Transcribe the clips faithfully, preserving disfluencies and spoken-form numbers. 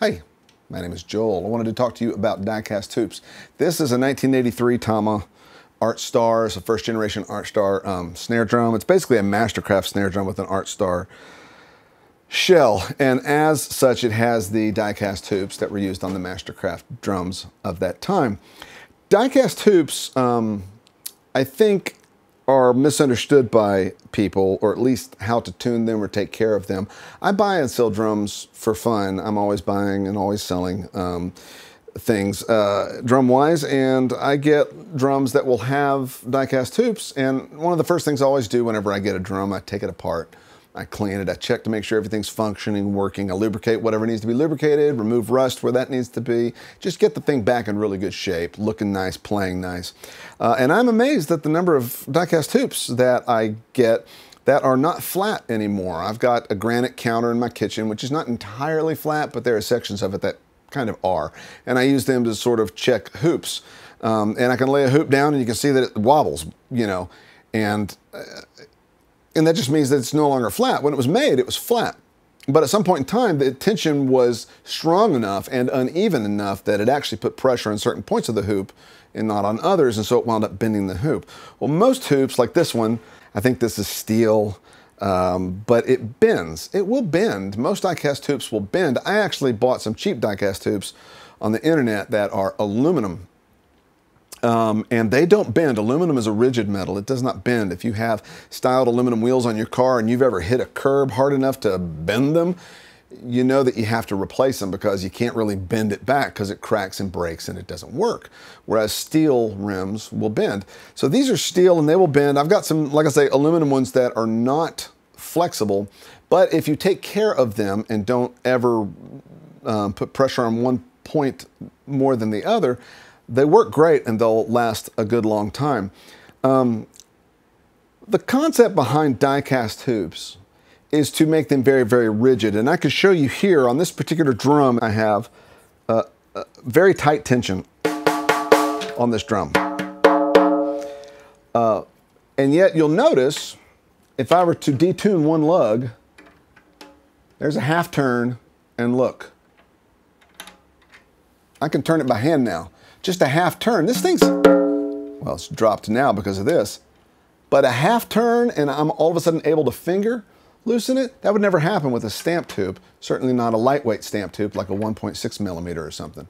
Hey, my name is Joel. I wanted to talk to you about die-cast hoops. This is a nineteen eighty-three Tama Artstar. It's a first generation Artstar um, snare drum. It's basically a Mastercraft snare drum with an Artstar shell. And as such, it has the die-cast hoops that were used on the Mastercraft drums of that time. Die-cast hoops, um, I think, are misunderstood by people, or at least how to tune them or take care of them. I buy and sell drums for fun. I'm always buying and always selling um, things uh, drum-wise, and I get drums that will have die-cast hoops, and one of the first things I always do whenever I get a drum, I take it apart, I clean it, I check to make sure everything's functioning, working, I lubricate whatever needs to be lubricated, remove rust where that needs to be, just get the thing back in really good shape, looking nice, playing nice. Uh, and I'm amazed at the number of die-cast hoops that I get that are not flat anymore. I've got a granite counter in my kitchen, which is not entirely flat, but there are sections of it that kind of are. And I use them to sort of check hoops. Um, and I can lay a hoop down and you can see that it wobbles, you know, and... Uh, And that just means that it's no longer flat. When it was made, it was flat. But at some point in time, the tension was strong enough and uneven enough that it actually put pressure on certain points of the hoop and not on others, and so it wound up bending the hoop. Well, most hoops, like this one, I think this is steel, um, but it bends. It will bend. Most die-cast hoops will bend. I actually bought some cheap die-cast hoops on the internet that are aluminum. Um, and they don't bend. Aluminum is a rigid metal. It does not bend. If you have styled aluminum wheels on your car and you've ever hit a curb hard enough to bend them, you know that you have to replace them because you can't really bend it back because it cracks and breaks and it doesn't work. Whereas steel rims will bend. So these are steel and they will bend. I've got some, like I say, aluminum ones that are not flexible, but if you take care of them and don't ever um, put pressure on one point more than the other, they work great and they'll last a good long time. Um, the concept behind die-cast hoops is to make them very, very rigid. And I can show you here on this particular drum, I have uh, a very tight tension on this drum. Uh, and yet you'll notice if I were to detune one lug, there's a half turn and look. I can turn it by hand now. Just a half turn. This thing's, well, it's dropped now because of this, but a half turn and I'm all of a sudden able to finger loosen it. That would never happen with a stamped hoop, certainly not a lightweight stamped hoop like a one point six millimeter or something.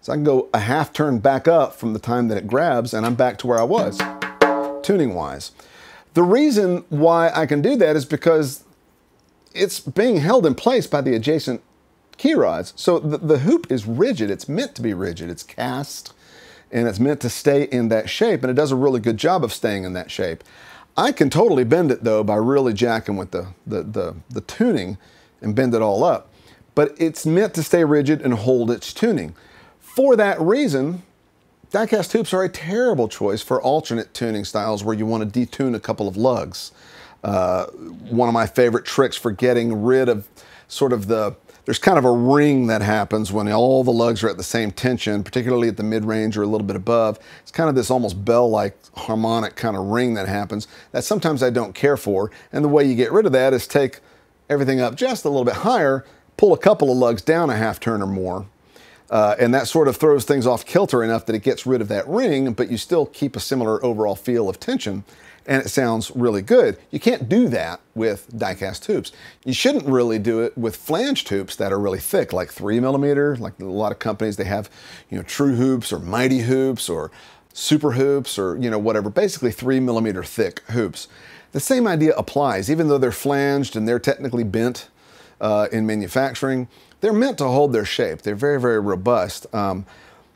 So I can go a half turn back up from the time that it grabs and I'm back to where I was, tuning wise. The reason why I can do that is because it's being held in place by the adjacent key rods. So the, the hoop is rigid. It's meant to be rigid. It's cast and it's meant to stay in that shape, and it does a really good job of staying in that shape. I can totally bend it though by really jacking with the, the, the, the tuning and bend it all up, but it's meant to stay rigid and hold its tuning. For that reason, die-cast hoops are a terrible choice for alternate tuning styles where you want to detune a couple of lugs. Uh, one of my favorite tricks for getting rid of sort of the There's kind of a ring that happens when all the lugs are at the same tension, particularly at the mid-range or a little bit above. It's kind of this almost bell-like harmonic kind of ring that happens that sometimes I don't care for. And the way you get rid of that is take everything up just a little bit higher, pull a couple of lugs down a half turn or more. Uh, and that sort of throws things off kilter enough that it gets rid of that ring, but you still keep a similar overall feel of tension. And it sounds really good. You can't do that with die-cast hoops. You shouldn't really do it with flanged hoops that are really thick, like three millimeter, like a lot of companies, they have, you know, True Hoops or Mighty Hoops or Super Hoops or, you know, whatever, basically three millimeter thick hoops. The same idea applies, even though they're flanged and they're technically bent uh, in manufacturing, they're meant to hold their shape. They're very, very robust. Um,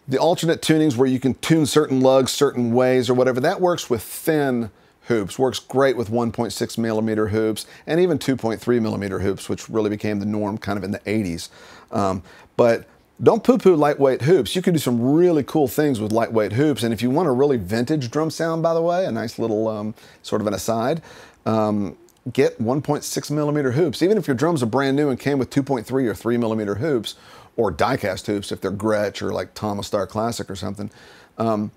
the alternate tunings where you can tune certain lugs certain ways or whatever, that works with thin hoops, works great with one point six millimeter hoops and even two point three millimeter hoops, which really became the norm kind of in the eighties. Um, but don't poo-poo lightweight hoops. You can do some really cool things with lightweight hoops. And if you want a really vintage drum sound, by the way, a nice little um, sort of an aside, um, get one point six millimeter hoops. Even if your drums are brand new and came with two point three or three millimeter hoops or die-cast hoops, if they're Gretsch or like Tama Star Classic or something, um,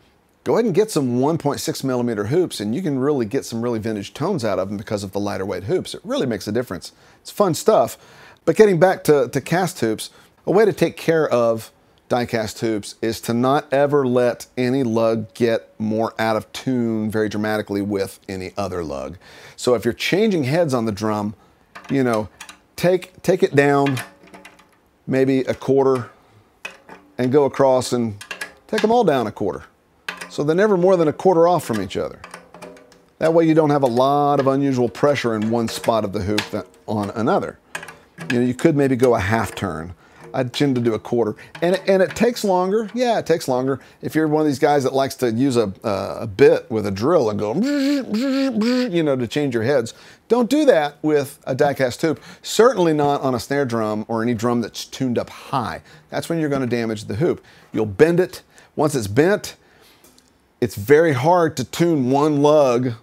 go ahead and get some one point six millimeter hoops and you can really get some really vintage tones out of them because of the lighter weight hoops. It really makes a difference. It's fun stuff. But getting back to, to cast hoops, a way to take care of die-cast hoops is to not ever let any lug get more out of tune very dramatically with any other lug. So if you're changing heads on the drum, you know, take, take it down maybe a quarter and go across and take them all down a quarter. So they're never more than a quarter off from each other. That way you don't have a lot of unusual pressure in one spot of the hoop than on another. You know, you could maybe go a half turn. I tend to do a quarter, and it, and it takes longer. Yeah, it takes longer. If you're one of these guys that likes to use a, uh, a bit with a drill and go, you know, to change your heads, don't do that with a die-cast hoop. Certainly not on a snare drum or any drum that's tuned up high. That's when you're going to damage the hoop. You'll bend it. Once it's bent, it's very hard to tune one lug.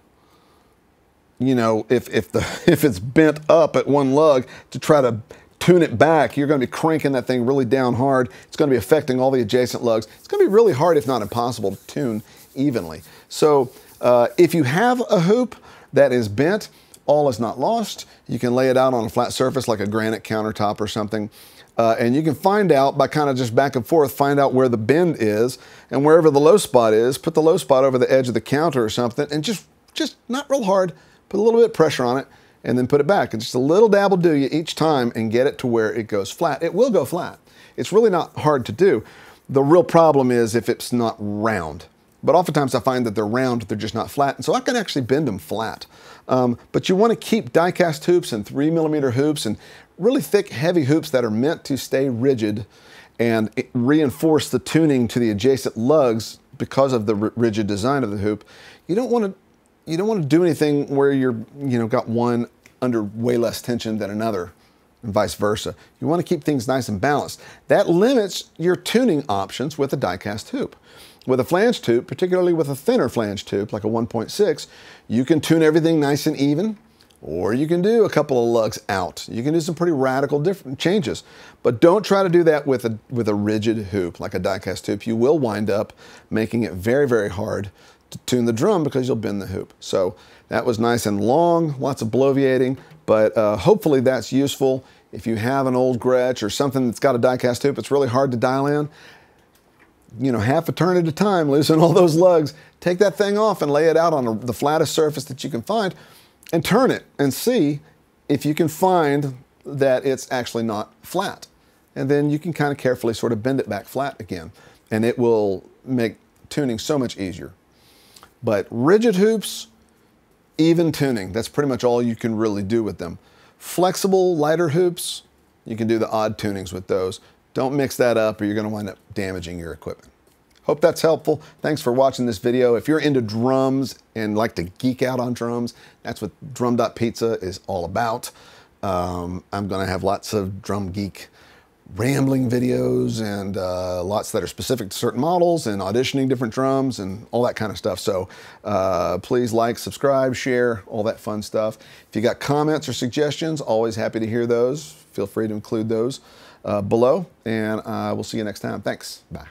You know, if if the if it's bent up at one lug, to try to tune it back, you're going to be cranking that thing really down hard. It's going to be affecting all the adjacent lugs. It's going to be really hard, if not impossible, to tune evenly. So uh, if you have a hoop that is bent, all is not lost. You can lay it out on a flat surface like a granite countertop or something. Uh, and you can find out by kind of just back and forth, find out where the bend is, and wherever the low spot is, put the low spot over the edge of the counter or something, and just, just not real hard, put a little bit of pressure on it, and then put it back. And just a little dab will do you each time and get it to where it goes flat. It will go flat. It's really not hard to do. The real problem is if it's not round. But oftentimes I find that they're round, they're just not flat. And so I can actually bend them flat. Um, but you want to keep die-cast hoops and three millimeter hoops and really thick, heavy hoops that are meant to stay rigid and reinforce the tuning to the adjacent lugs because of the rigid design of the hoop. You don't want to you don't want to do anything where you're, you know, got one under way less tension than another and vice versa. You want to keep things nice and balanced. That limits your tuning options with a die-cast hoop. With a flange tube, particularly with a thinner flange tube, like a one point six, you can tune everything nice and even, or you can do a couple of lugs out. You can do some pretty radical different changes, but don't try to do that with a, with a rigid hoop, like a die-cast hoop. You will wind up making it very, very hard to tune the drum because you'll bend the hoop. So that was nice and long, lots of bloviating, but uh, hopefully that's useful. If you have an old Gretsch or something that's got a die-cast hoop, it's really hard to dial in. You know, half a turn at a time, loosen all those lugs, take that thing off and lay it out on a, the flattest surface that you can find and turn it and see if you can find that it's actually not flat. And then you can kind of carefully sort of bend it back flat again, and it will make tuning so much easier. But rigid hoops, even tuning, that's pretty much all you can really do with them. Flexible, lighter hoops, you can do the odd tunings with those. Don't mix that up or you're going to wind up damaging your equipment. Hope that's helpful. Thanks for watching this video. If you're into drums and like to geek out on drums, that's what drum dot pizza is all about. Um, I'm going to have lots of drum geek rambling videos and uh, lots that are specific to certain models and auditioning different drums and all that kind of stuff. So uh, please like, subscribe, share, all that fun stuff. If you got comments or suggestions, always happy to hear those. Feel free to include those uh, below, and I uh, will see you next time. Thanks. Bye.